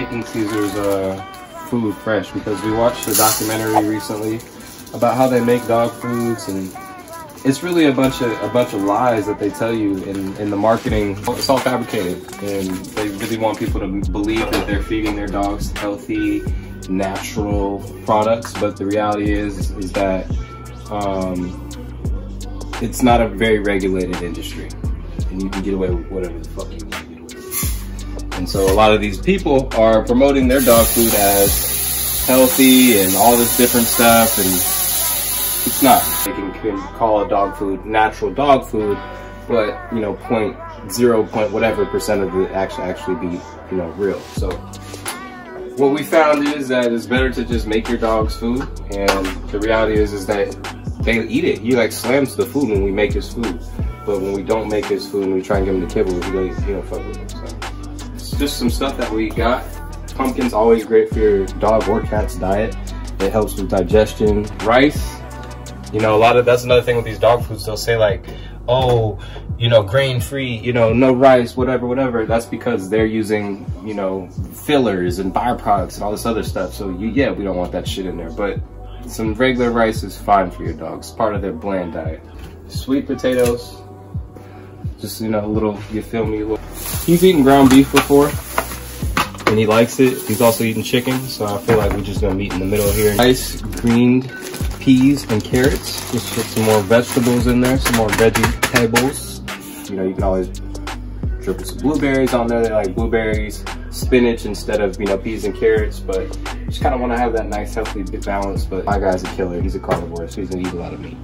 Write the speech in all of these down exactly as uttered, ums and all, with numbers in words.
making Caesar's uh, food fresh, because we watched a documentary recently about how they make dog foods, and it's really a bunch of a bunch of lies that they tell you in, in the marketing. It's all fabricated, and they really want people to believe that they're feeding their dogs healthy, natural products, but the reality is is that um, it's not a very regulated industry, and you can get away with whatever the fuck you want to get away with. And so a lot of these people are promoting their dog food as healthy and all this different stuff, and it's not. They can, can call a dog food natural dog food, but you know, point zero point whatever percent of it actually actually be, you know, real. So what we found is that it's better to just make your dog's food, and the reality is is that they eat it. He like slams the food when we make his food, but when we don't make his food and we try and give him the kibble, he goes, he don't fuck with it. So it's just some stuff that we got. Pumpkin's always great for your dog or cat's diet. It helps with digestion. Rice. You know, a lot of, that's another thing with these dog foods. They'll say like, oh, you know, grain free, you know, no rice, whatever, whatever. That's because they're using, you know, fillers and byproducts and all this other stuff. So you, yeah, we don't want that shit in there, but some regular rice is fine for your dogs. It's part of their bland diet. Sweet potatoes. Just, you know, a little, you feel me? He's eaten ground beef before and he likes it. He's also eaten chicken. So I feel like we're just gonna meet in the middle here. Nice greened peas and carrots. Just put some more vegetables in there, some more vegetables. You know, you can always dribble some blueberries on there. They like blueberries, spinach instead of, you know, peas and carrots, but you just kind of want to have that nice, healthy balance. But my guy's a killer. He's a carnivore, so he's gonna eat a lot of meat.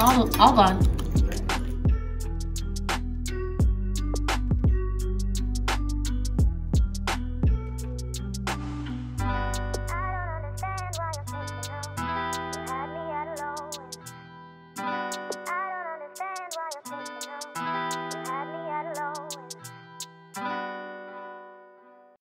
All, all gone.